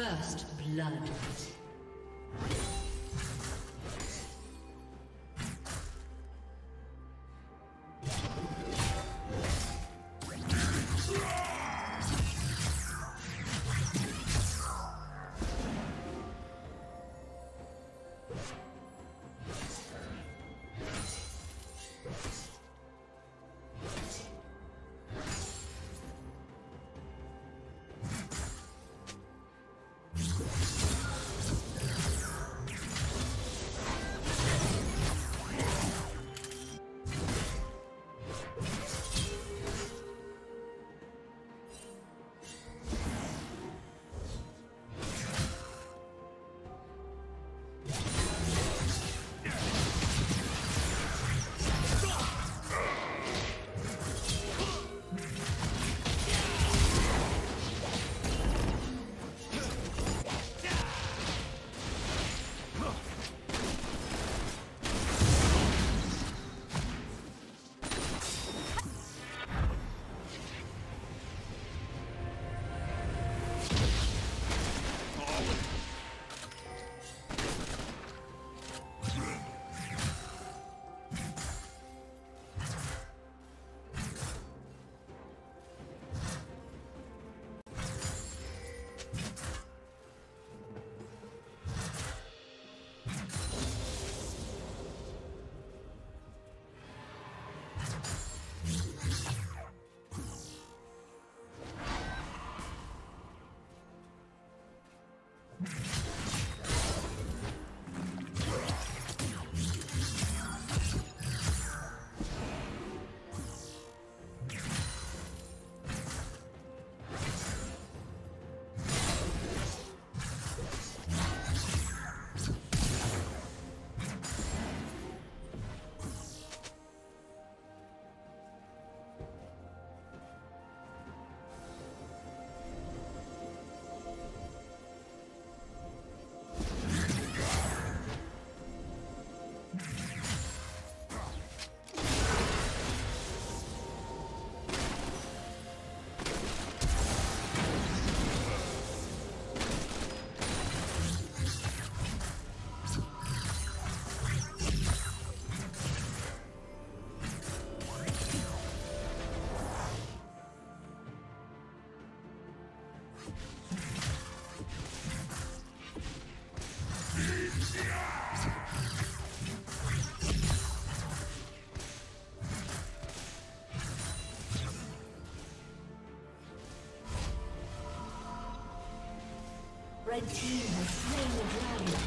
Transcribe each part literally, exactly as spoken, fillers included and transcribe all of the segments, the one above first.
First blood. Red team has slain the dragon.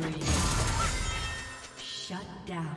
Three. Shut down.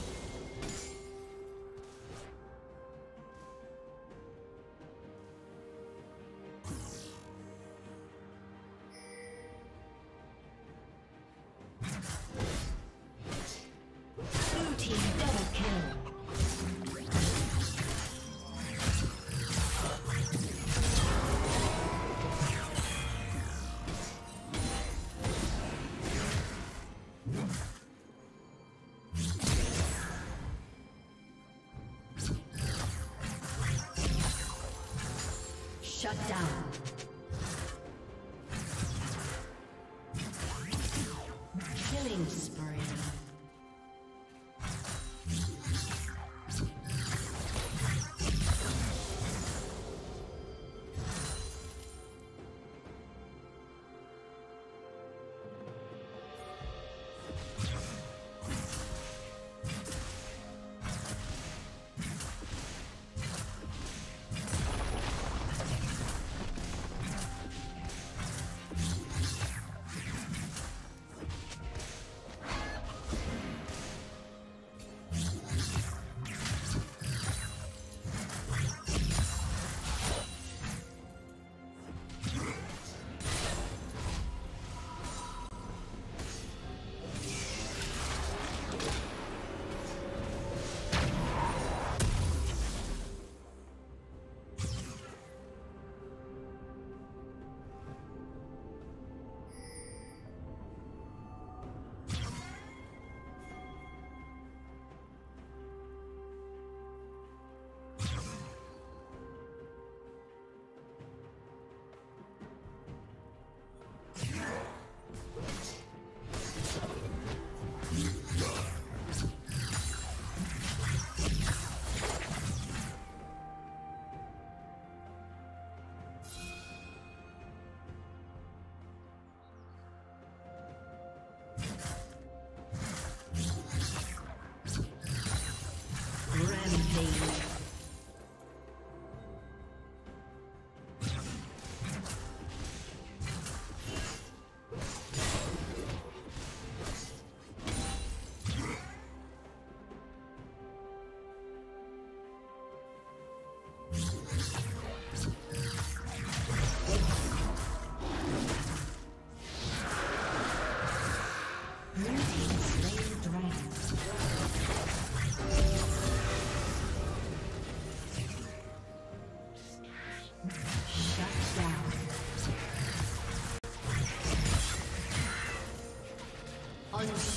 Shut down. Killing spree.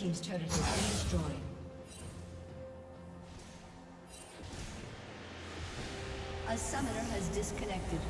team's turret has been destroyed. A summoner has disconnected.